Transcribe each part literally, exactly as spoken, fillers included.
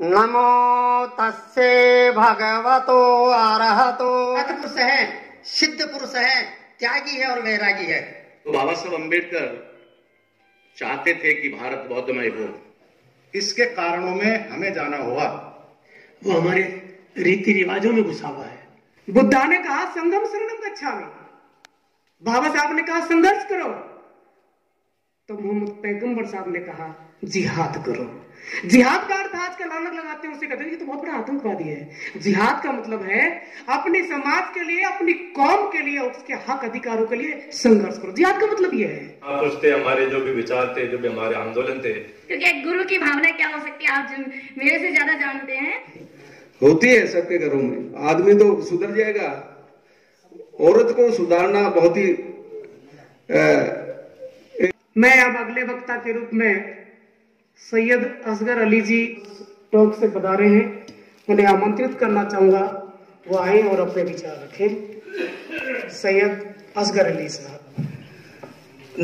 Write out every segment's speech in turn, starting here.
नमो तस्से भगवतो अरहतो। पुरुष है, सिद्ध पुरुष है, त्यागी है और वैरागी है। तो बाबा साहब अम्बेडकर चाहते थे कि भारत बौद्धमय हो। इसके कारणों में हमें जाना होगा। वो हमारे रीति रिवाजों में घुसा हुआ है। बुद्धा ने कहा संगम शरणम गच्छामि। बाबा साहब ने कहा संघर्ष करो, तो मोहम्मद पैगंबर साहब ने कहा जिहाद करो। जिहाद का अर्थ आजकल अलग लगाते हैं, उसे कहते हैं ये तो बहुत बड़ा आतंकवादी है। जिहाद का मतलब है अपने समाज के लिए, अपनी कौम के लिए, उसके हक अधिकारों के लिए संघर्ष करो। जिहाद का मतलब ये है। आप पूछते हमारे जो भी विचार थे, जो भी हमारे आंदोलन थे, क्योंकि एक गुरु की भावना क्या हो सकती है, आप मेरे से ज्यादा जानते हैं। होती है सबके घरों में। आदमी तो सुधर जाएगा, औरत को सुधारना बहुत ही। मैं अब अगले वक्ता के रूप में सैयद असगर अली जी टॉक से बता रहे हैं, उन्हें आमंत्रित करना चाहूँगा, वो आए और अपने विचार रखें। सैयद असगर अली साहब।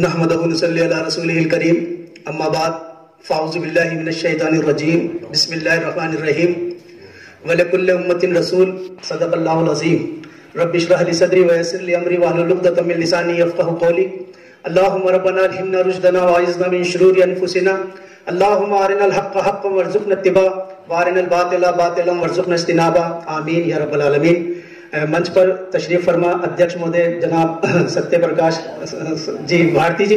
नहमदहु नसल्ली अला रसूलिहिल करीम, अम्मा बाद, फाउज़ु बिल्लाहि मिनश शैतानिर रजीम, बिस्मिल्लाहिर रहमानिर रहीम, वलिकुल्लि उम्मतिन रसूल, सदक़ल्लाहुल अज़ीम, रब्बि इश्रह लि सदरी वयस्सिर लि अमरी वहलुल उक़दतम मिन लिसानी यफ़क़हु क़ौली। अल्लाहुम्मा रब्बना अल्हिमना रुश्दना वाइज़ना मिन शुरूरि अनफुसिना। अल्लाहुम्मा अरिनल हक़्क़ हक़्क़न वरज़ुक़ना इत्तिबाअ व अरिनल बातिला बातिलन वरज़ुक़ना इज्तिनाबा। आमीन या रब्बल आलमीन। मंच पर तशरीफ़ फरमा अध्यक्ष महोदय जनाब सत्य प्रकाश जी, भारती जी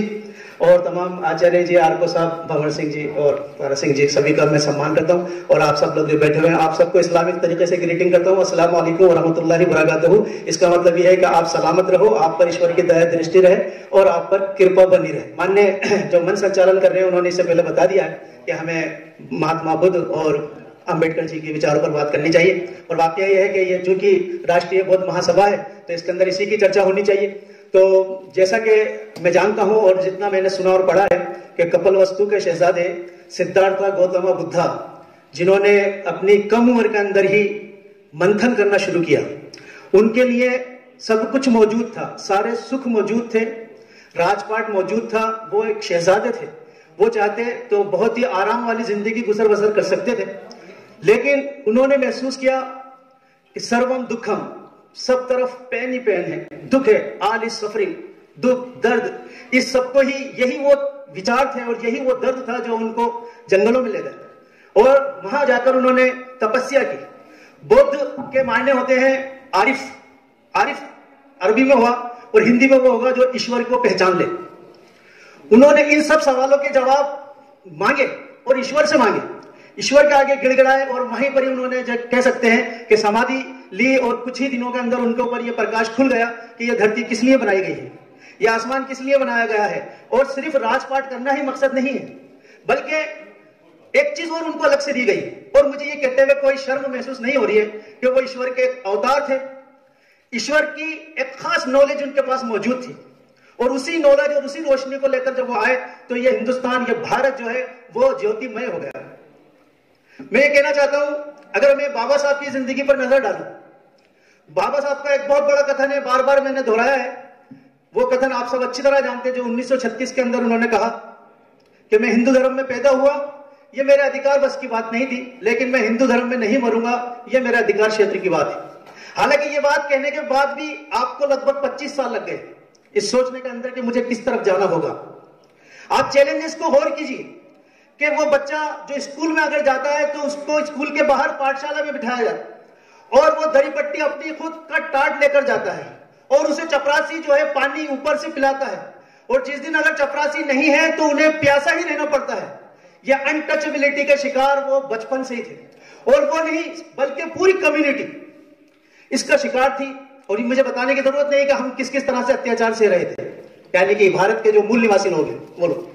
और तमाम आचार्य जी, आरको साहब, भंवरसिंह जी और तारा सिंह जी, सभी का मैं सम्मान करता हूँ। और आप सब लोग जो बैठे हुए हैं, आप सबको इस्लामिक तरीके से ग्रीटिंग करता हूँ। अस्सलामु अलैकुम व रहमतुल्लाहि व बरकातुहू। इसका मतलब यह है कि आप सलामत रहो, आप पर ईश्वर की दया दृष्टि रहे और आप पर कृपा बनी रहे। माननीय जो मन संचालन कर रहे हैं, उन्होंने इससे पहले बता दिया है कि हमें महात्मा बुद्ध और अम्बेडकर जी के विचारों पर बात करनी चाहिए। और वाकया यह है कि ये चूँकि राष्ट्रीय बौद्ध महासभा है, तो इसके अंदर इसी की चर्चा होनी चाहिए। तो जैसा कि मैं जानता हूं और जितना मैंने सुना और पढ़ा है कि कपिलवस्तु के शहजादे सिद्धार्थ गौतम बुद्धा, जिन्होंने अपनी कम उम्र के अंदर ही मंथन करना शुरू किया, उनके लिए सब कुछ मौजूद था, सारे सुख मौजूद थे, राजपाट मौजूद था। वो एक शहजादे थे, वो चाहते तो बहुत ही आराम वाली जिंदगी गुजर बसर कर सकते थे, लेकिन उन्होंने महसूस किया कि सर्वम दुखम, सब तरफ पैन ही पैन है, दुख है, आल इस सफरिंग, दुख दर्द, इस सब को ही, यही वो विचार थे और यही वो दर्द था जो उनको जंगलों में ले गया। और वहां जाकर उन्होंने तपस्या की। बौद्ध के मायने होते हैं आरिफ। आरिफ अरबी में हुआ और हिंदी में वो होगा जो ईश्वर को पहचान ले। उन्होंने इन सब सवालों के जवाब मांगे और ईश्वर से मांगे, ईश्वर के आगे गिड़गिड़ाए और वहीं पर ही उन्होंने जो कह सकते हैं कि समाधि ली। और कुछ ही दिनों के अंदर उनके ऊपर यह प्रकाश खुल गया कि यह धरती किस लिए बनाई गई है, यह आसमान किस लिए बनाया गया है। और सिर्फ राजपाट करना ही मकसद नहीं है, बल्कि एक चीज और उनको अलग से दी गई। और मुझे ये कहते हुए कोई शर्म महसूस नहीं हो रही है कि वो ईश्वर के एक अवतार थे। ईश्वर की एक खास नॉलेज उनके पास मौजूद थी और उसी नॉलेज और उसी रोशनी को लेकर जब वो आए, तो ये हिंदुस्तान, ये भारत जो है वो ज्योतिमय हो गया। मैं कहना चाहता हूं, अगर मैं बाबा साहब की जिंदगी पर नजर डालूं, बाबा साहब का एक बहुत बड़ा कथन है, बार बार मैंने दोहराया है। वो कथन आप सब अच्छी तरह जानते हैं, जो उन्नीस सौ छत्तीस के अंदर उन्होंने कहा कि मैं हिंदू धर्म में पैदा हुआ, ये मेरे अधिकार बस की बात नहीं थी, लेकिन मैं हिंदू धर्म में नहीं मरूंगा, ये मेरे अधिकार क्षेत्र की बात है। हालांकि ये बात कहने के बाद भी आपको लगभग पच्चीस साल लग गए इस सोचने के अंदर कि मुझे किस तरफ जाना होगा। आप चैलेंजेस को गौर कीजिए कि वो बच्चा जो स्कूल में अगर जाता है, तो उसको स्कूल के बाहर पाठशाला में बिठाया जाता है और वो दरी पट्टी अपनी खुद का टाट लेकर जाता है और उसे चपरासी जो है पानी ऊपर से पिलाता है। और जिस दिन अगर चपरासी नहीं है, तो उन्हें प्यासा ही रहना पड़ता है। ये अनटचेबिलिटी के शिकार वो बचपन से ही थे, और वो नहीं बल्कि पूरी कम्युनिटी इसका शिकार थी। और मुझे बताने की जरूरत नहीं कि हम किस किस तरह से अत्याचार से रहे थे, यानी कि भारत के जो मूल निवासी लोग हैं वो लोग।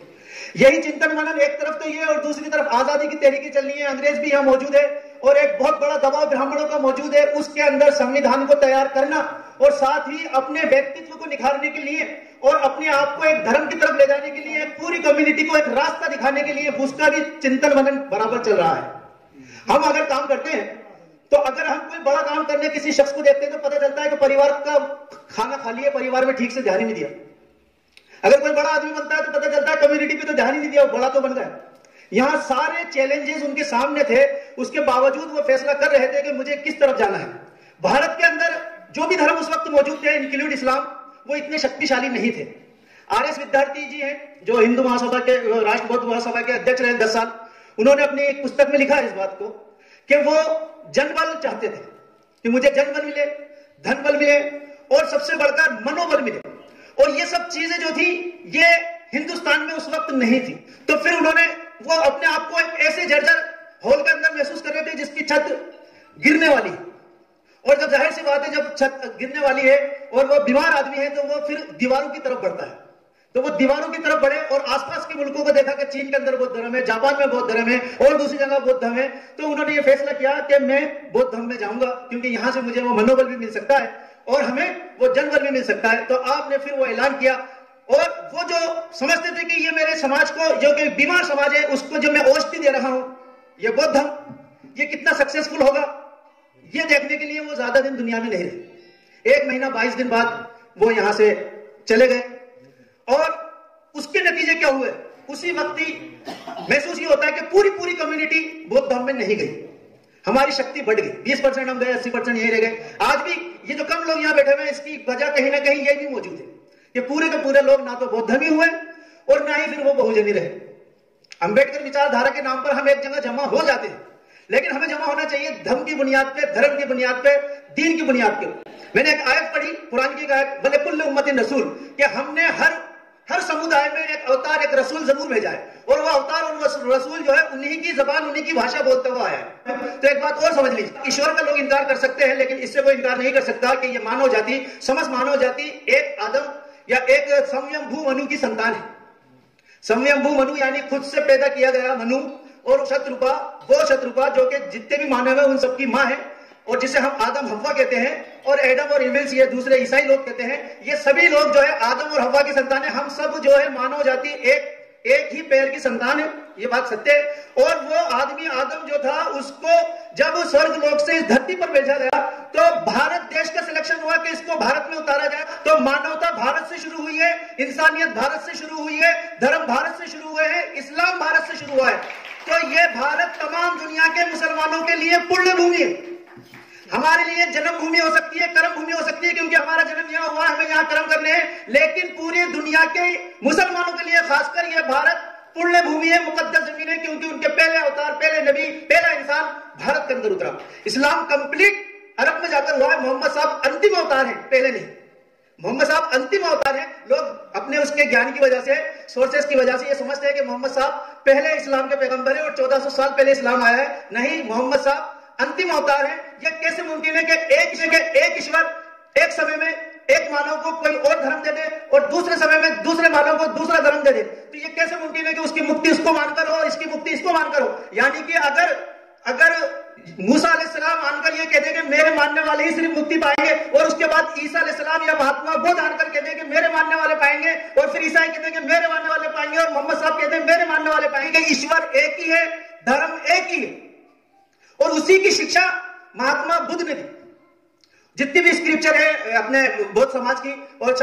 यही चिंतन मनन एक तरफ तो ये, और दूसरी तरफ आजादी की तहरीकें चल रही है, अंग्रेज भी यहाँ मौजूद है और एक बहुत बड़ा दबाव ब्राह्मणों का मौजूद है। उसके अंदर संविधान को तैयार करना और साथ ही अपने व्यक्तित्व को निखारने के लिए और अपने आप को एक धर्म की तरफ ले जाने के लिए, पूरी कम्युनिटी को एक रास्ता दिखाने के लिए, उसका भी चिंतन मनन बराबर चल रहा है। हम अगर काम करते हैं, तो अगर हम कोई बड़ा काम करने किसी शख्स को देखते हैं, तो पता चलता है कि परिवार का खाना खा लिया, परिवार में ठीक से ध्यान ही नहीं दिया। अगर कोई बड़ा आदमी बनता है, तो पता चलता है कम्युनिटी पे तो ध्यान ही नहीं दिया, बड़ा तो बन गया। यहाँ सारे चैलेंजेस उनके सामने थे, उसके बावजूद वो फैसला कर रहे थे कि मुझे किस तरफ जाना है। भारत के अंदर जो भी धर्म उस वक्त मौजूद थे इंक्लूड इस्लाम, वो इतने शक्तिशाली नहीं थे। आर एस विद्यार्थी जी हैं जो हिंदू महासभा के, राष्ट्रीय बौद्ध महासभा के अध्यक्ष रहे दस साल, उन्होंने अपनी एक पुस्तक में लिखा है इस बात को कि वो जनबल चाहते थे कि मुझे जनबल मिले, धन बल मिले और सबसे बढ़कर मनोबल मिले, और ये सब चीजें जो थी ये हिंदुस्तान में उस वक्त नहीं थी। तो फिर उन्होंने वो अपने आप को एक ऐसे जर्जर हॉल के अंदर महसूस कर रहे थे जिसकी छत गिरने वाली है, और जब जाहिर सी बात है जब छत गिरने वाली है और वो बीमार आदमी है तो वो फिर दीवारों की तरफ बढ़ता है। तो वो दीवारों की तरफ बढ़े और आसपास के मुल्कों को देखा कि चीन के अंदर बौद्ध धर्म है, जापान में बौद्ध धर्म है और दूसरी जगह बौद्ध धर्म है, तो उन्होंने ये फैसला किया कि मैं बौद्ध धर्म में जाऊंगा क्योंकि यहां से मुझे वो मनोबल भी मिल सकता है और हमें वो जनबल भी मिल सकता है। तो आपने फिर वो ऐलान किया और वो जो समझते थे कि ये मेरे समाज को जो कि बीमार समाज है उसको जो मैं औषधि दे रहा हूं, ये बौद्ध धर्म ये कितना सक्सेसफुल होगा ये देखने के लिए वो ज्यादा दिन दुनिया में नहीं रहे। एक महीना बाईस दिन बाद वो यहां से चले गए और उसके नतीजे क्या हुए, उसी वक्त ही महसूस ये होता है कि पूरी पूरी कम्युनिटी बौद्ध धर्म में नहीं गई, हमारी शक्ति बढ़ गई। बीस परसेंट हम गए, अस्सी परसेंट यही रह गए। आज भी ये जो कम लोग यहाँ बैठे हुए हैं इसकी वजह कहीं ना कहीं ये भी मौजूद है कि पूरे के पूरे लोग ना तो बौद्ध धर्मी हुए और ना ही फिर वो बहुजनी रहे। अंबेडकर विचारधारा के नाम पर हम एक जगह जमा हो जाते हैं, लेकिन हमें जमा होना चाहिए धर्म की बुनियाद पे, धर्म की बुनियाद पे, दीन की बुनियाद पे। मैंने एक आयत पढ़ी कुरान की आयत, बल्कि कुल उम्मत रसूल, कि हमने हर हर समुदाय में एक अवतार एक रसूल जरूर भेजा है और वह अवतार और रसूल जो है उन्हीं की जबान उन्हीं की भाषा बोलता हुआ आया है। तो एक बात और समझ लीजिए, ईश्वर का लोग इंकार कर सकते हैं लेकिन इससे कोई इंकार नहीं कर सकता कि ये मानव जाति, समस्त मानव जाति एक आदम या एक संयमभू मनु की संतान है। संयमभू मनु यानी खुद से पैदा किया गया मनु, और शत्रुपा वो शत्रुपा जो कि जितने भी मानव है उन सबकी माँ है और जिसे हम आदम हवा कहते हैं, और एडम और इविल्स ये दूसरे ईसाई लोग कहते हैं। ये सभी लोग जो है आदम और हवा की संतान है। हम सब जो है मानव जाति एक एक ही पैर की संतान है, ये बात सत्य है। और वो आदमी आदम जो था उसको जब स्वर्ग लोक से इस धरती पर भेजा गया तो भारत देश का सिलेक्शन हुआ कि इसको भारत में उतारा जाए। तो मानवता भारत से शुरू हुई है, इंसानियत भारत से शुरू हुई है, धर्म भारत से शुरू हुए हैं, इस्लाम भारत से शुरू हुआ है। तो ये भारत तमाम दुनिया के मुसलमानों के लिए पुण्य भूमि है। हमारे लिए जन्म भूमि हो सकती है, कर्म भूमि हो सकती है, क्योंकि हमारा जन्म यहाँ हुआ, हमें यहाँ कर्म करने हैं, लेकिन पूरी दुनिया के मुसलमानों के लिए खासकर यह भारत पुण्य भूमि है, मुकद्दस जमीन है, क्योंकि उनके पहले अवतार, पहले नबी, पहला इंसान भारत के अंदर उतरा। इस्लाम कंप्लीट अरब में जाकर हुआ है। मोहम्मद साहब अंतिम अवतार है, पहले नहीं, मोहम्मद साहब अंतिम अवतार है। लोग अपने उसके ज्ञान की वजह से, सोर्सेस की वजह से ये समझते हैं कि मोहम्मद साहब पहले इस्लाम के पैगंबर है और चौदह सौ साल पहले इस्लाम आया है। नहीं, मोहम्मद साहब अंतिम अवतार है। यह कैसे मुमकिन है कि एक जगह एक ईश्वर एक समय में एक मानव को कोई और धर्म दे दे और दूसरे समय में दूसरे मानव को दूसरा धर्म दे दे? तो यह कैसे मुमकिन है कि उसकी मुक्ति इसको मानकर हो और इसकी मुक्ति इसको मानकर हो? यानी कि अगर अगर मूसा अलैहिस्सलाम आकर यह कह दे कि मेरे मानने वाले ही सिर्फ मुक्ति पाएंगे, और उसके बाद ईसा अलैहिस्सलाम या महात्मा बौद्ध आकर कह दे कि मेरे मानने वाले पाएंगे, और फिर ईसाई कहते हैं कि मेरे मानने वाले पाएंगे, और मोहम्मद साहब कहते हैं मेरे मानने वाले पाएंगे, ईश्वर एक ही है, धर्म एक ही है। और उसी की शिक्षा महात्मा बुद्ध ने दी। जितनी भी स्क्रिप्चर है अपने बौद्ध समाज की और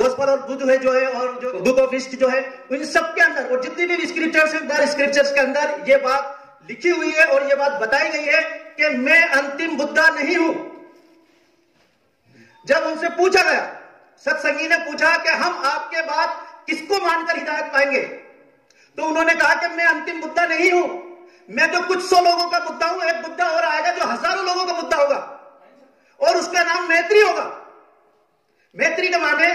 गोस्पर और बुद्ध है जो है और जो बुक ऑफ हिस्ट जो है उन सब के अंदर और जितनी भी स्क्रिप्चर्स है स्क्रिप्चर्स के अंदर ये बात लिखी हुई है और ये बात बताई गई है कि मैं अंतिम बुद्धा नहीं हूं। जब उनसे पूछा गया, सत्संगी ने पूछा कि हम आपके बाद किसको मानकर हिदायत पाएंगे, तो उन्होंने कहा कि मैं अंतिम बुद्धा नहीं हूं, मैं तो कुछ सौ लोगों का बुद्धा हूं, एक बुद्धा और आएगा जो हजारों लोगों का बुद्धा होगा और उसका नाम मैत्री होगा। मैत्री का माने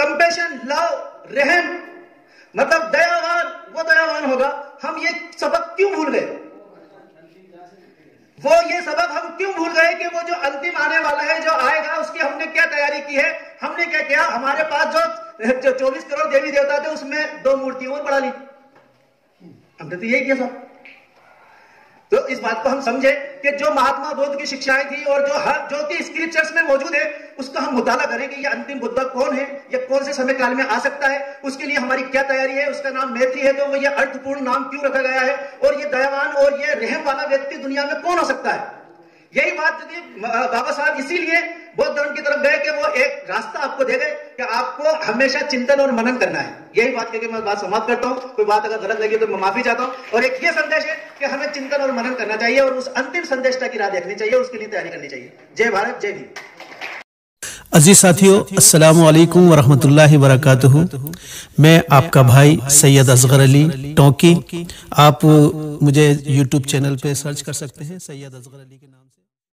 कंपेशन, लव, रहम, मतलब दयावान, वो दयावान होगा। हम ये सबक क्यों भूल गए, वो ये सबक हम क्यों भूल गए कि वो जो अंतिम आने वाला है, जो आएगा, उसकी हमने क्या तैयारी की है, हमने क्या किया? हमारे पास जो चौबीस करोड़ देवी देवता थे उसमें दो मूर्तियों और बढ़ा ली, हमने तो यही किया सब। तो इस बात को हम समझे कि जो महात्मा बौद्ध की शिक्षाएं थी और जो हर जो कि स्क्रिप्चर्स में मौजूद है उसका हम मुताला करें कि ये अंतिम बुद्ध कौन है, ये कौन से समय काल में आ सकता है, उसके लिए हमारी क्या तैयारी है। उसका नाम मैत्री है तो वो ये अर्थपूर्ण नाम क्यों रखा गया है, और ये दयावान और ये रहम वाला व्यक्ति दुनिया में कौन हो सकता है? यही बात यदि बाबा साहब इसीलिए बौद्ध धर्म की तरफ गए कि वो एक रास्ता आपको दे गए कि आपको हमेशा चिंतन और मनन करना है। यही बात कहकर मैं बात समाप्त करता हूँ, कोई बात अगर गलत लगी तो मैं माफी चाहता हूँ। और एक ये संदेश है कि हमें चिंतन और मनन करना चाहिए और उस अंतिम संदेश की राह देखनी चाहिए, उसके लिए तैयारी करनी चाहिए। जय भारत, जय हिंद। अजीज साथियों, अस्सलामु अलैकुम वरहमतुल्लाहि वबरकातुहु। मैं आपका भाई सैयद असगर अली टोंकी। आप मुझे यूट्यूब चैनल पे सर्च कर सकते हैं सैयद असगर अली के नाम से।